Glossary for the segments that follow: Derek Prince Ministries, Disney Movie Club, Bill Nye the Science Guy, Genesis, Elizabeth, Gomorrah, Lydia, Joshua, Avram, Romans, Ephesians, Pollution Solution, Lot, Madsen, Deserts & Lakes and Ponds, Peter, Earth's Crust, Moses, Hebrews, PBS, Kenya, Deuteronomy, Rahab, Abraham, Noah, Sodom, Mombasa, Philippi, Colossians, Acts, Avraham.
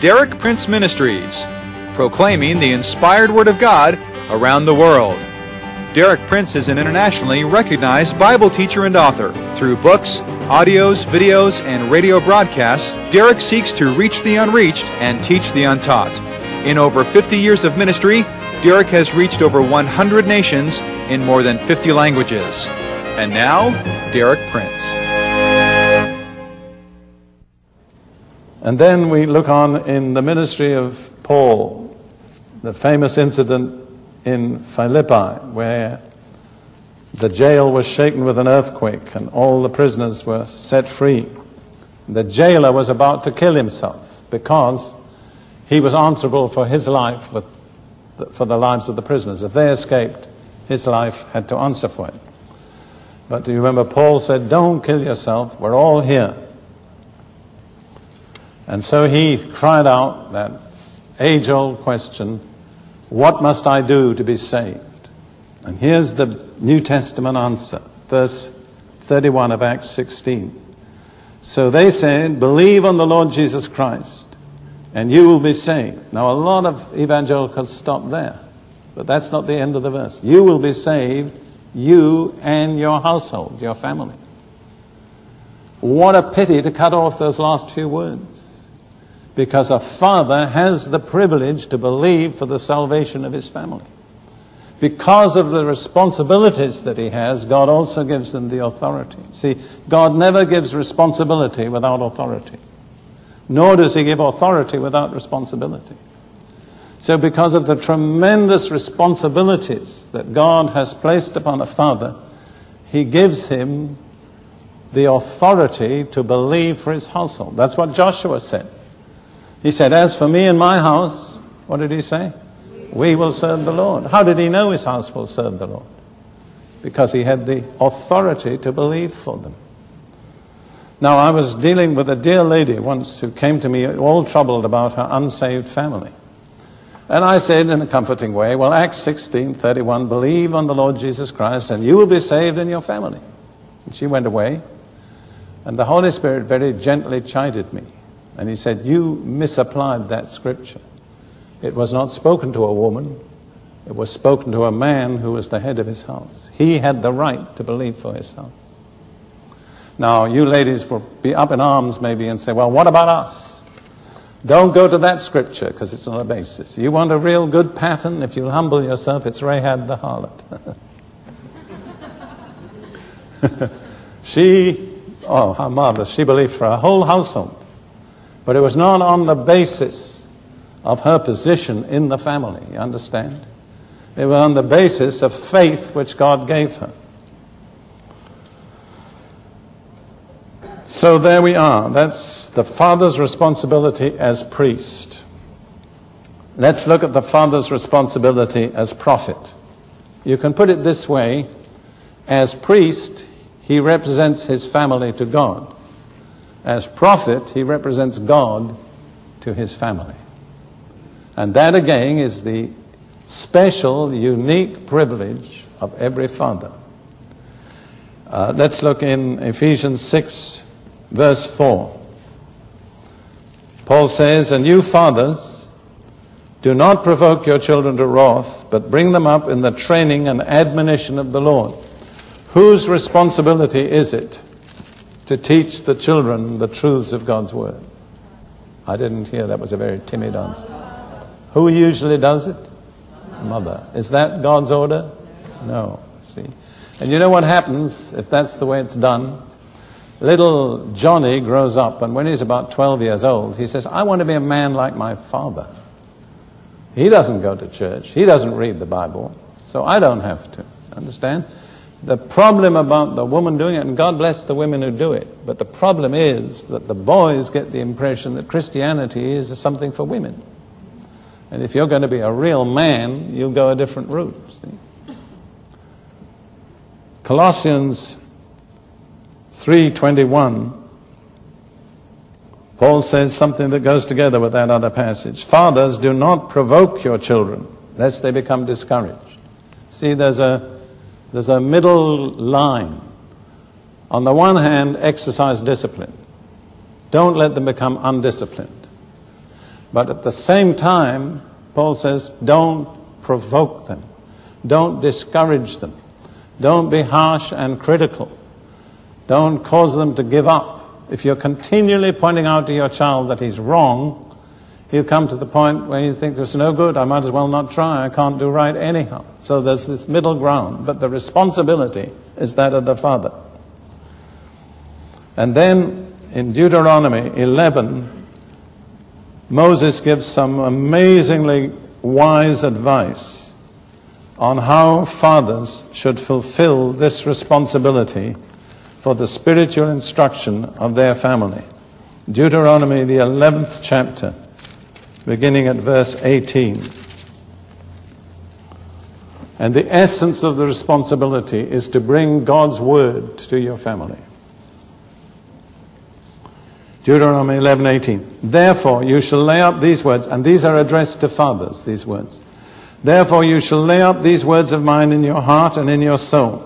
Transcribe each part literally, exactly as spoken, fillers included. Derek Prince Ministries, proclaiming the inspired Word of God around the world. Derek Prince is an internationally recognized Bible teacher and author. Through books, audios, videos, and radio broadcasts, Derek seeks to reach the unreached and teach the untaught. In over fifty years of ministry, Derek has reached over one hundred nations in more than fifty languages. And now, Derek Prince. And then we look on in the ministry of Paul, the famous incident in Philippi, where the jail was shaken with an earthquake and all the prisoners were set free. The jailer was about to kill himself because he was answerable for his life with for the lives of the prisoners. If they escaped, his life had to answer for it. But do you remember Paul said, "Don't kill yourself, we're all here." And so he cried out that age-old question, what must I do to be saved? And here's the New Testament answer, verse thirty-one of Acts sixteen. So they said, "Believe on the Lord Jesus Christ, and you will be saved." Now, a lot of evangelicals stop there, but that's not the end of the verse. You will be saved, you and your household, your family. What a pity to cut off those last few words, because a father has the privilege to believe for the salvation of his family. Because of the responsibilities that he has, God also gives them the authority. See, God never gives responsibility without authority. Nor does he give authority without responsibility. So because of the tremendous responsibilities that God has placed upon a father, he gives him the authority to believe for his household. That's what Joshua said. He said, "As for me and my house," what did he say? "We will serve the Lord." How did he know his house will serve the Lord? Because he had the authority to believe for them. Now, I was dealing with a dear lady once who came to me all troubled about her unsaved family. And I said in a comforting way, well, Acts sixteen thirty-one, "Believe on the Lord Jesus Christ and you will be saved in your family." And she went away. And the Holy Spirit very gently chided me. And he said, "You misapplied that scripture. It was not spoken to a woman. It was spoken to a man who was the head of his house. He had the right to believe for his house." Now, you ladies will be up in arms maybe and say, well, what about us? Don't go to that scripture because it's not a basis. You want a real good pattern? If you humble yourself, it's Rahab the harlot. She, oh, how marvelous. She believed for her whole household. But it was not on the basis of her position in the family, you understand? It was on the basis of faith which God gave her. So there we are. That's the father's responsibility as priest. Let's look at the father's responsibility as prophet. You can put it this way. As priest, he represents his family to God. As prophet, he represents God to his family. And that, again, is the special, unique privilege of every father. Uh, let's look in Ephesians six. Verse four, Paul says, "And you fathers, do not provoke your children to wrath, but bring them up in the training and admonition of the Lord." Whose responsibility is it to teach the children the truths of God's word? I didn't hear, that was a very timid answer. Who usually does it? Mother. Is that God's order? No, see. And you know what happens if that's the way it's done? Little Johnny grows up, and when he's about twelve years old, he says, "I want to be a man like my father." He doesn't go to church. He doesn't read the Bible. So I don't have to. Understand? The problem about the woman doing it, and God bless the women who do it, but the problem is that the boys get the impression that Christianity is something for women. And if you're going to be a real man, you'll go a different route. See? Colossians three twenty-one, Paul says something that goes together with that other passage. "Fathers, do not provoke your children, lest they become discouraged." See, there's a, there's a middle line. On the one hand, exercise discipline. Don't let them become undisciplined. But at the same time, Paul says, don't provoke them. Don't discourage them. Don't be harsh and critical. Don't cause them to give up. If you're continually pointing out to your child that he's wrong, he'll come to the point where he thinks it's no good, I might as well not try, I can't do right anyhow. So there's this middle ground, but the responsibility is that of the father. And then in Deuteronomy eleven, Moses gives some amazingly wise advice on how fathers should fulfill this responsibility for the spiritual instruction of their family. Deuteronomy, the eleventh chapter, beginning at verse eighteen. And the essence of the responsibility is to bring God's word to your family. Deuteronomy eleven, eighteen. Therefore you shall lay up these words, and these are addressed to fathers, these words. Therefore you shall lay up these words of mine in your heart and in your soul,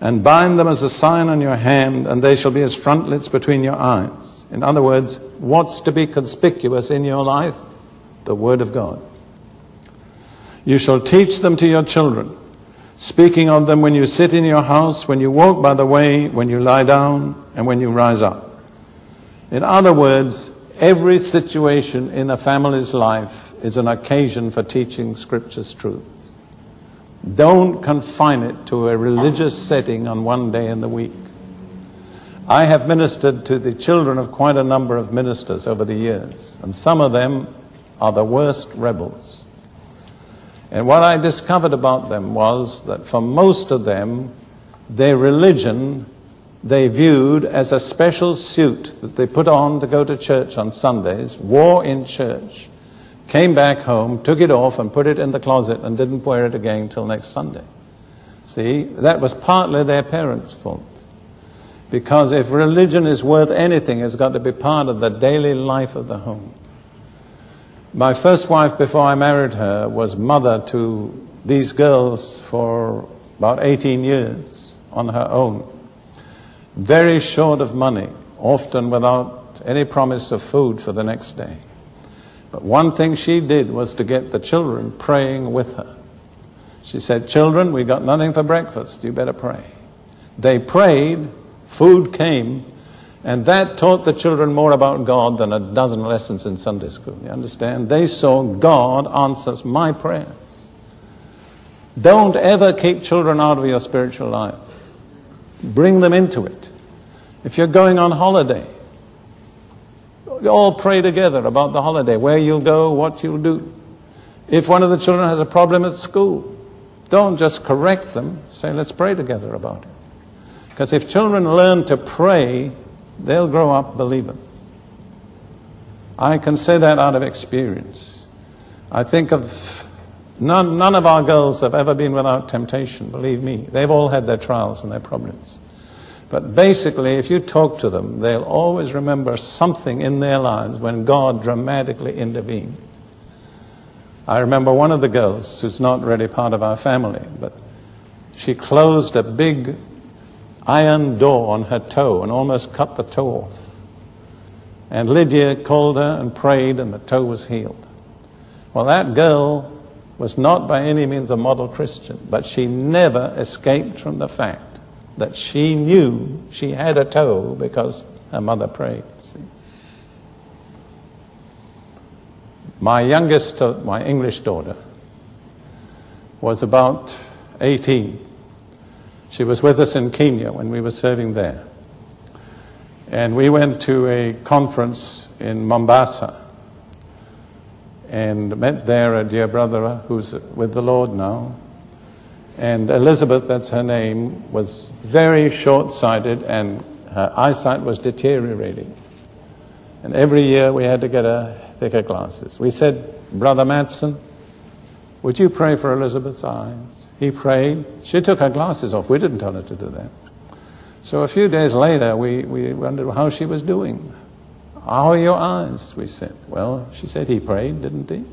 and bind them as a sign on your hand, and they shall be as frontlets between your eyes. In other words, what's to be conspicuous in your life? The Word of God. You shall teach them to your children, speaking of them when you sit in your house, when you walk by the way, when you lie down, and when you rise up. In other words, every situation in a family's life is an occasion for teaching Scripture's truths. Don't confine it to a religious setting on one day in the week. I have ministered to the children of quite a number of ministers over the years, and some of them are the worst rebels. And what I discovered about them was that for most of them, their religion they viewed as a special suit that they put on to go to church on Sundays, wore in church, came back home, took it off and put it in the closet and didn't wear it again till next Sunday. See, that was partly their parents' fault. Because if religion is worth anything, it's got to be part of the daily life of the home. My first wife, before I married her, was mother to these girls for about eighteen years on her own. Very short of money, often without any promise of food for the next day. But one thing she did was to get the children praying with her. She said, children, we got nothing for breakfast, you better pray. They prayed, food came, and that taught the children more about God than a dozen lessons in Sunday school. You understand? They saw God answers my prayers. Don't ever keep children out of your spiritual life. Bring them into it. If you're going on holiday, all pray together about the holiday, where you'll go, what you'll do. If one of the children has a problem at school, don't just correct them. Say, let's pray together about it. Because if children learn to pray, they'll grow up believers. I can say that out of experience. I think of None, none of our girls have ever been without temptation, believe me. They've all had their trials and their problems. But basically, if you talk to them, they'll always remember something in their lives when God dramatically intervened. I remember one of the girls, who's not really part of our family, but she closed a big iron door on her toe and almost cut the toe off. And Lydia called her and prayed, and the toe was healed. Well, that girl was not by any means a model Christian, but she never escaped from the fact that she knew she had a toe because her mother prayed. See? My youngest, my English daughter, was about eighteen. She was with us in Kenya when we were serving there. And we went to a conference in Mombasa, and met there a dear brother who's with the Lord now. And Elizabeth, that's her name, was very short-sighted, and her eyesight was deteriorating. And every year we had to get her thicker glasses. We said, Brother Madsen, would you pray for Elizabeth's eyes? He prayed. She took her glasses off. We didn't tell her to do that. So a few days later, we, we wondered how she was doing. How are your eyes? We said. Well, she said he prayed, didn't he?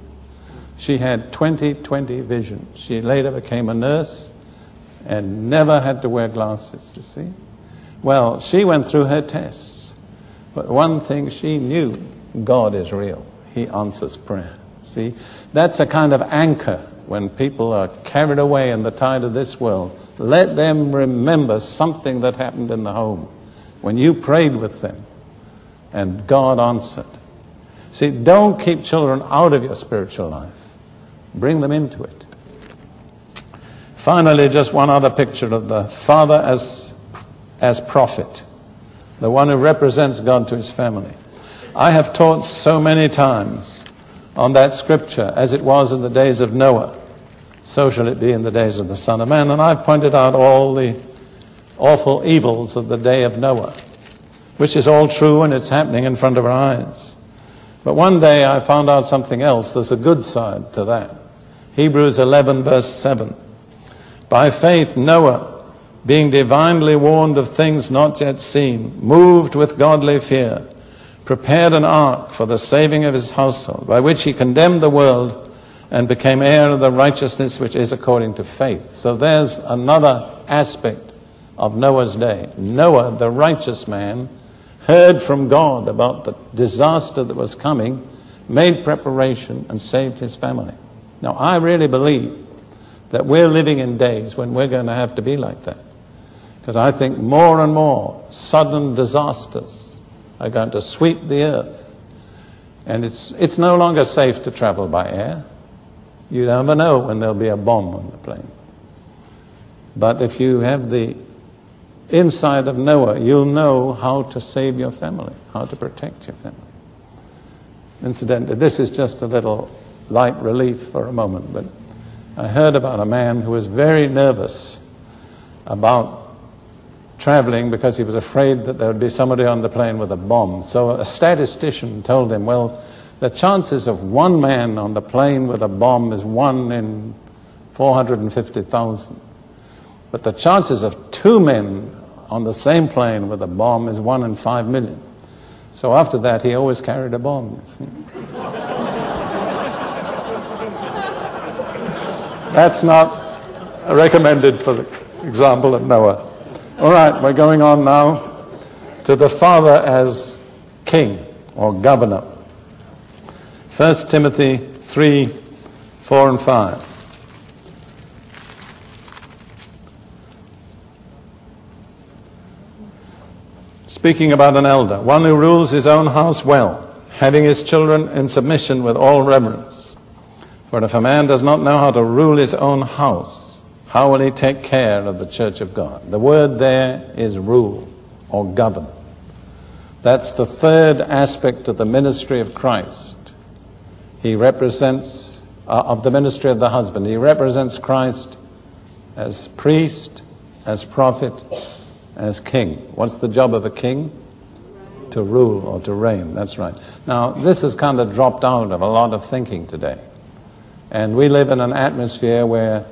She had twenty twenty vision. She later became a nurse and never had to wear glasses, you see. Well, she went through her tests. But one thing she knew, God is real. He answers prayer. See, that's a kind of anchor when people are carried away in the tide of this world. Let them remember something that happened in the home when you prayed with them and God answered. See, don't keep children out of your spiritual life. Bring them into it. Finally, just one other picture of the father as, as prophet, the one who represents God to his family. I have taught so many times on that scripture, as it was in the days of Noah, so shall it be in the days of the Son of Man. And I've pointed out all the awful evils of the day of Noah, which is all true and it's happening in front of our eyes. But one day I found out something else. There's a good side to that. Hebrews eleven verse seven. By faith Noah, being divinely warned of things not yet seen, moved with godly fear, prepared an ark for the saving of his household, by which he condemned the world and became heir of the righteousness which is according to faith. So there's another aspect of Noah's day. Noah, the righteous man, heard from God about the disaster that was coming, made preparation, and saved his family. Now, I really believe that we're living in days when we're going to have to be like that, because I think more and more sudden disasters are going to sweep the earth. And it's, it's no longer safe to travel by air. You never know when there'll be a bomb on the plane. But if you have the insight of Noah, you'll know how to save your family, how to protect your family. Incidentally, this is just a little light relief for a moment, but I heard about a man who was very nervous about traveling because he was afraid that there would be somebody on the plane with a bomb. So a statistician told him, well, the chances of one man on the plane with a bomb is one in four hundred fifty thousand. But the chances of two men on the same plane with a bomb is one in five million. So after that, he always carried a bomb, you see. That's not recommended for the example of Noah. All right, we're going on now to the father as king or governor. First Timothy three, four and five. Speaking about an elder, one who rules his own house well, having his children in submission with all reverence. For if a man does not know how to rule his own house, how will he take care of the church of God? The word there is rule or govern. That's the third aspect of the ministry of Christ. He represents, uh, of the ministry of the husband. He represents Christ as priest, as prophet, as king. What's the job of a king? To rule or to reign, that's right. Now, this has kind of dropped out of a lot of thinking today. And we live in an atmosphere where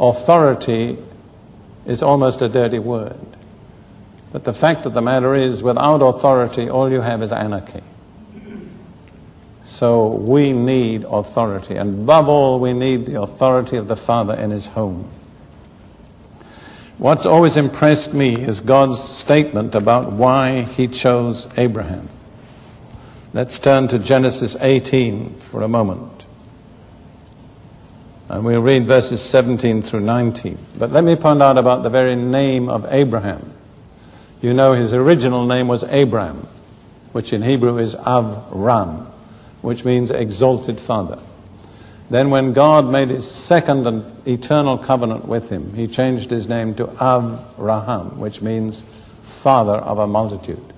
authority is almost a dirty word. But the fact of the matter is, without authority, all you have is anarchy. So we need authority. And above all, we need the authority of the Father in his home. What's always impressed me is God's statement about why he chose Abraham. Let's turn to Genesis eighteen for a moment. And we'll read verses seventeen through nineteen. But let me point out about the very name of Abraham. You know, his original name was Abram, which in Hebrew is Avram, which means exalted father. Then when God made his second and eternal covenant with him, he changed his name to Avraham, which means father of a multitude.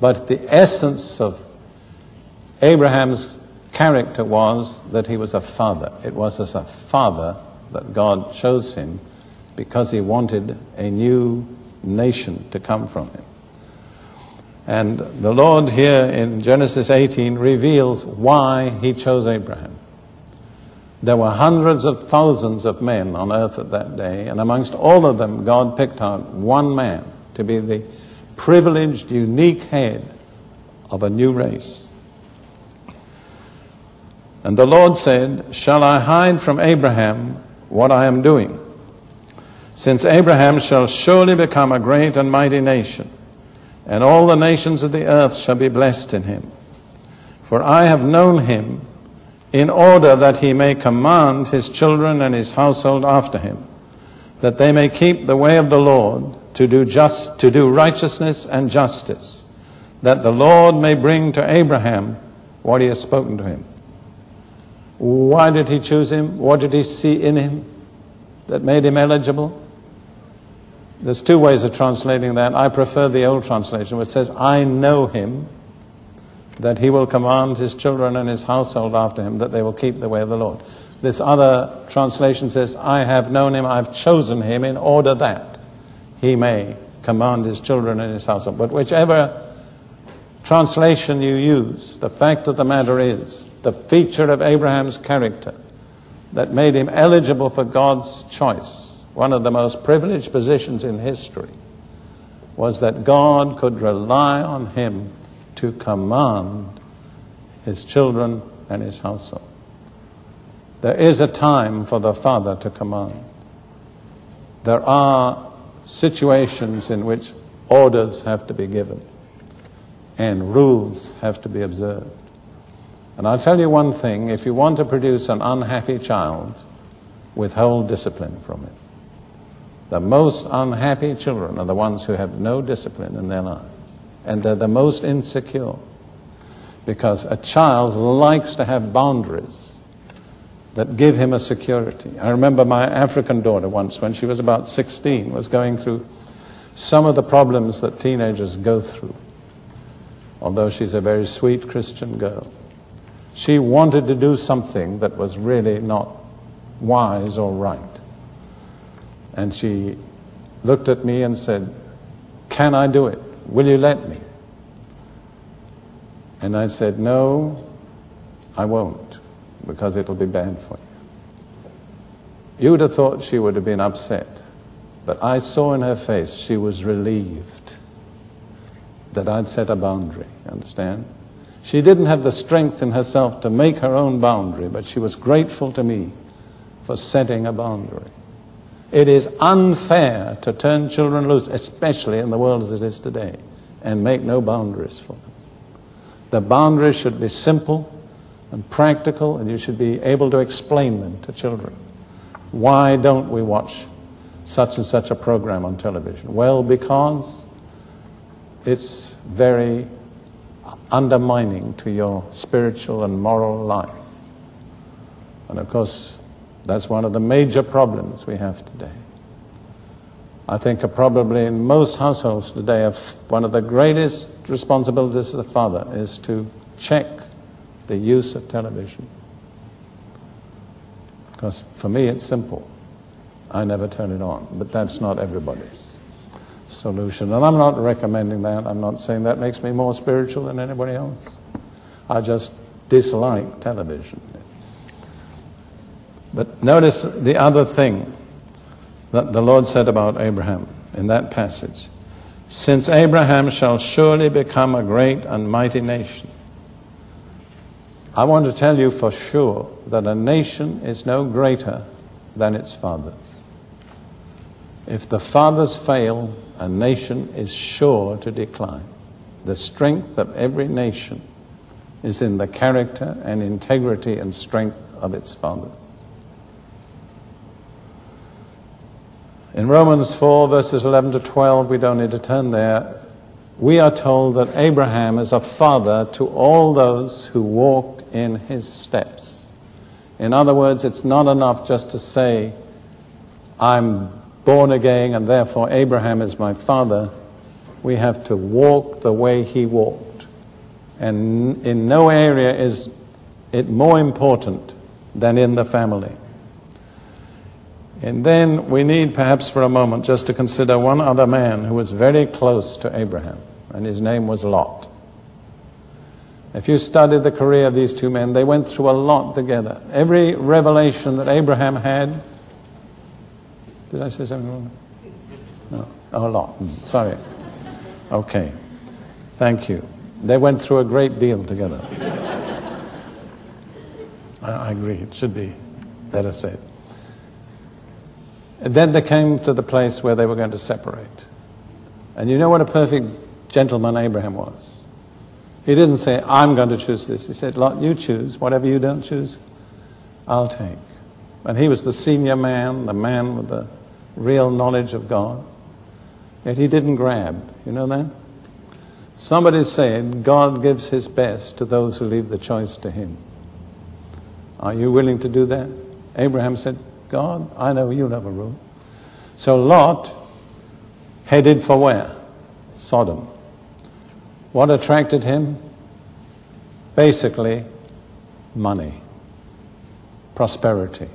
But the essence of Abraham's character was that he was a father. It was as a father that God chose him, because he wanted a new nation to come from him. And the Lord here in Genesis eighteen reveals why he chose Abraham. There were hundreds of thousands of men on earth at that day, and amongst all of them God picked out one man to be the privileged, unique head of a new race. And the Lord said, shall I hide from Abraham what I am doing? Since Abraham shall surely become a great and mighty nation, and all the nations of the earth shall be blessed in him. For I have known him in order that he may command his children and his household after him, that they may keep the way of the Lord to do, just, to do righteousness and justice, that the Lord may bring to Abraham what he has spoken to him. Why did he choose him? What did he see in him that made him eligible? There's two ways of translating that. I prefer the old translation, which says, I know him, that he will command his children and his household after him, that they will keep the way of the Lord. This other translation says, I have known him, I've chosen him in order that he may command his children and his household. But whichever translation you use, the fact of the matter is, the feature of Abraham's character that made him eligible for God's choice, one of the most privileged positions in history, was that God could rely on him to command his children and his household. There is a time for the father to command. There are situations in which orders have to be given and rules have to be observed. And I'll tell you one thing, if you want to produce an unhappy child, withhold discipline from it. The most unhappy children are the ones who have no discipline in their lives. And they're the most insecure, because a child likes to have boundaries that give him a security. I remember my African daughter once, when she was about sixteen, was going through some of the problems that teenagers go through, although she's a very sweet Christian girl. She wanted to do something that was really not wise or right. And she looked at me and said, "Can I do it? Will you let me?" And I said, "No, I won't, because it'll be bad for you." You would have thought she would have been upset, but I saw in her face she was relieved that I'd set a boundary, understand? She didn't have the strength in herself to make her own boundary, but she was grateful to me for setting a boundary. It is unfair to turn children loose, especially in the world as it is today, and make no boundaries for them. The boundaries should be simple and practical, and you should be able to explain them to children. Why don't we watch such and such a program on television? Well, because it's very undermining to your spiritual and moral life. And of course, that's one of the major problems we have today. I think probably in most households today, one of the greatest responsibilities of the father is to check the use of television. Because for me, it's simple. I never turn it on, but that's not everybody's solution. And I'm not recommending that. I'm not saying that makes me more spiritual than anybody else. I just dislike television. But notice the other thing that the Lord said about Abraham in that passage. Since Abraham shall surely become a great and mighty nation. I want to tell you for sure that a nation is no greater than its fathers. If the fathers fail, a nation is sure to decline. The strength of every nation is in the character and integrity and strength of its fathers. In Romans four, verses eleven to twelve, we don't need to turn there, we are told that Abraham is a father to all those who walk in his steps. In other words, it's not enough just to say, I'm born again and therefore Abraham is my father. We have to walk the way he walked. And in no area is it more important than in the family. And then we need perhaps for a moment just to consider one other man who was very close to Abraham, and his name was Lot. If you study the career of these two men, they went through a lot together. Every revelation that Abraham had, did I say something wrong? No, oh, Lot, mm, sorry. Okay, thank you. They went through a great deal together. I, I agree, it should be better said. And then they came to the place where they were going to separate. And you know what a perfect gentleman Abraham was. He didn't say, I'm going to choose this. He said, Lot, you choose. Whatever you don't choose, I'll take. And he was the senior man, the man with the real knowledge of God. Yet he didn't grab. You know that? Somebody said, God gives his best to those who leave the choice to him. Are you willing to do that? Abraham said, God, I know you'll have a room. So Lot headed for where? Sodom. What attracted him? Basically, money, prosperity.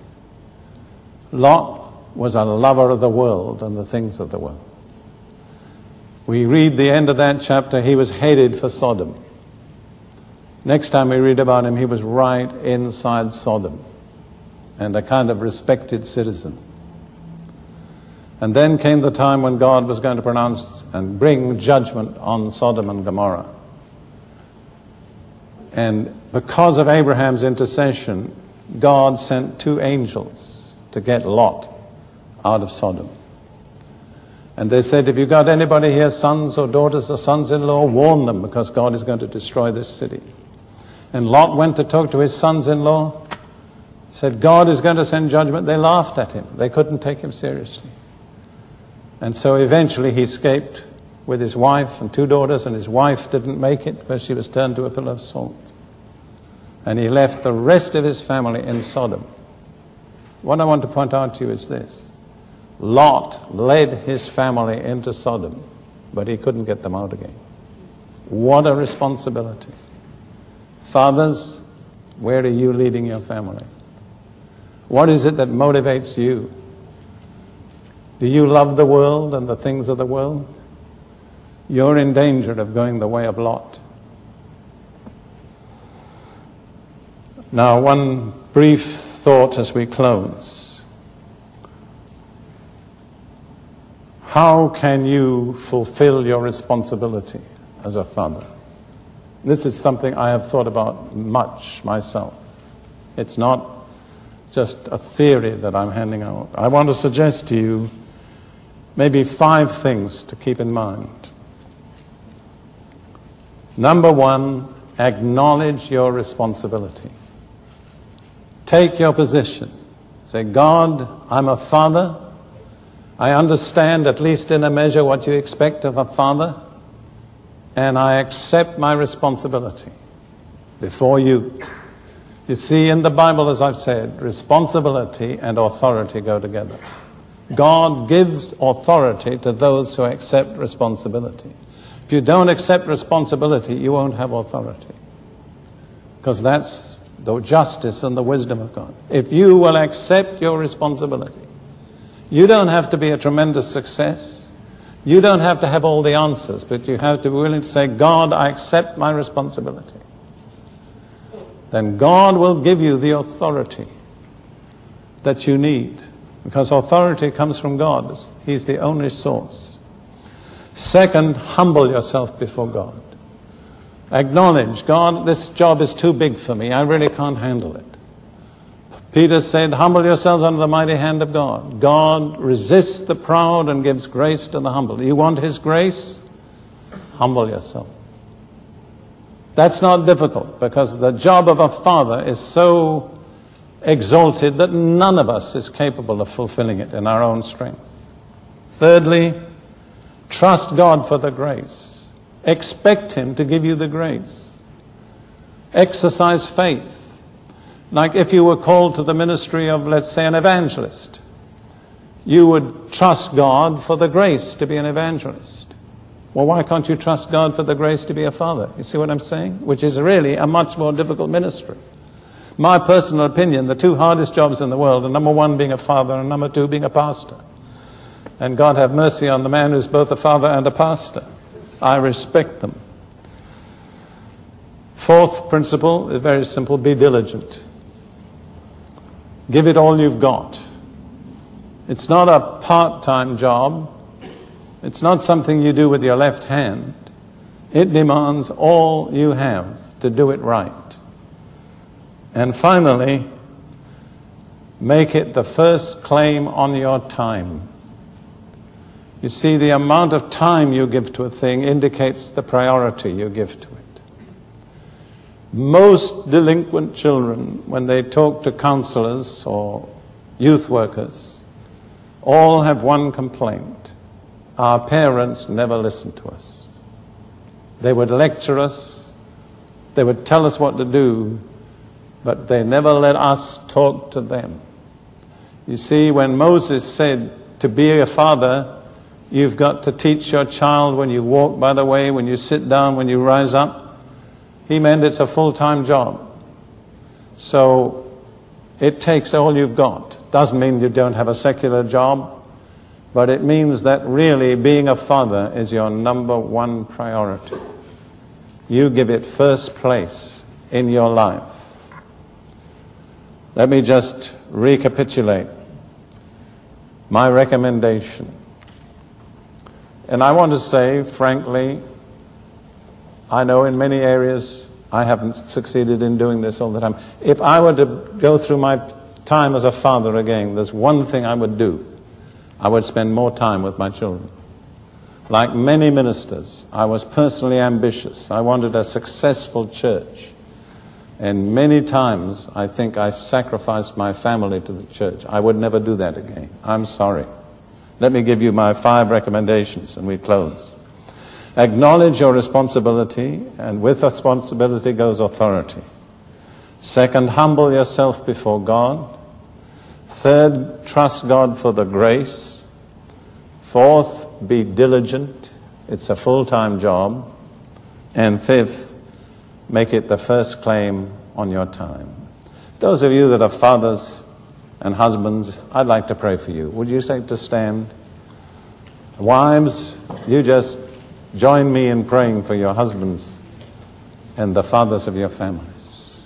Lot was a lover of the world and the things of the world. We read the end of that chapter, he was headed for Sodom. Next time we read about him, he was right inside Sodom and a kind of respected citizen. And then came the time when God was going to pronounce and bring judgment on Sodom and Gomorrah. And because of Abraham's intercession, God sent two angels to get Lot out of Sodom. And they said, if you've got anybody here, sons or daughters or sons-in-law, warn them, because God is going to destroy this city. And Lot went to talk to his sons-in-law, said, God is going to send judgment. They laughed at him. They couldn't take him seriously. And so eventually he escaped with his wife and two daughters, and his wife didn't make it because she was turned to a pillar of salt. And he left the rest of his family in Sodom. What I want to point out to you is this. Lot led his family into Sodom, but he couldn't get them out again. What a responsibility. Fathers, where are you leading your family? What is it that motivates you? Do you love the world and the things of the world? You're in danger of going the way of Lot. Now, one brief thought as we close. How can you fulfill your responsibility as a father? This is something I have thought about much myself. It's not just a theory that I'm handing out. I want to suggest to you maybe five things to keep in mind. Number one, acknowledge your responsibility. Take your position. Say, God, I'm a father. I understand, at least in a measure, what you expect of a father, and I accept my responsibility before you. You see, in the Bible, as I've said, responsibility and authority go together. God gives authority to those who accept responsibility. If you don't accept responsibility, you won't have authority, because that's the justice and the wisdom of God. If you will accept your responsibility, you don't have to be a tremendous success. You don't have to have all the answers, but you have to be willing to say, God, I accept my responsibility. Then God will give you the authority that you need, because authority comes from God. He's the only source. Second, humble yourself before God. Acknowledge, God, this job is too big for me. I really can't handle it. Peter said, humble yourselves under the mighty hand of God. God resists the proud and gives grace to the humble. You want his grace? Humble yourself. That's not difficult, because the job of a father is so exalted that none of us is capable of fulfilling it in our own strength. Thirdly, trust God for the grace. Expect him to give you the grace. Exercise faith. Like if you were called to the ministry of, let's say, an evangelist, you would trust God for the grace to be an evangelist. Well, why can't you trust God for the grace to be a father? You see what I'm saying? Which is really a much more difficult ministry. My personal opinion, the two hardest jobs in the world are number one, being a father, and number two, being a pastor. And God have mercy on the man who's both a father and a pastor. I respect them. Fourth principle is very simple. Be diligent. Give it all you've got. It's not a part-time job. It's not something you do with your left hand. It demands all you have to do it right. And finally, make it the first claim on your time. You see, the amount of time you give to a thing indicates the priority you give to it. most delinquent children, when they talk to counselors or youth workers, all have one complaint. Our parents never listened to us. They would lecture us, they would tell us what to do, but they never let us talk to them. You see, when Moses said, to be a father, you've got to teach your child when you walk by the way, when you sit down, when you rise up, he meant it's a full-time job. So it takes all you've got. Doesn't mean you don't have a secular job, but it means that really being a father is your number one priority. You give it first place in your life. Let me just recapitulate my recommendation. And I want to say, frankly, I know in many areas I haven't succeeded in doing this all the time. If I were to go through my time as a father again, there's one thing I would do. I would spend more time with my children. Like many ministers, I was personally ambitious. I wanted a successful church. And many times, I think I sacrificed my family to the church. I would never do that again. I'm sorry. Let me give you my five recommendations and we close. Acknowledge your responsibility, and with responsibility goes authority. Second, humble yourself before God. Third, trust God for the grace. Fourth, be diligent. It's a full-time job. And fifth, make it the first claim on your time. Those of you that are fathers and husbands, I'd like to pray for you. Would you like to stand? Wives, you just join me in praying for your husbands and the fathers of your families.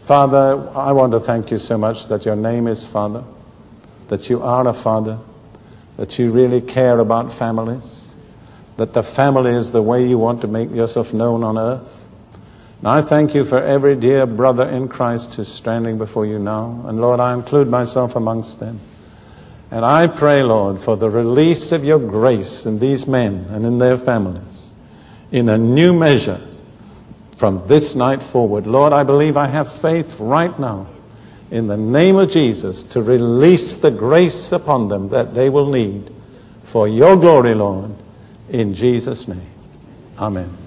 Father, I want to thank you so much that your name is Father, that you are a father, that you really care about families, that the family is the way you want to make yourself known on earth. And I thank you for every dear brother in Christ who's standing before you now. And Lord, I include myself amongst them. And I pray, Lord, for the release of your grace in these men and in their families in a new measure from this night forward. Lord, I believe I have faith right now in the name of Jesus to release the grace upon them that they will need for your glory, Lord, in Jesus' name. Amen.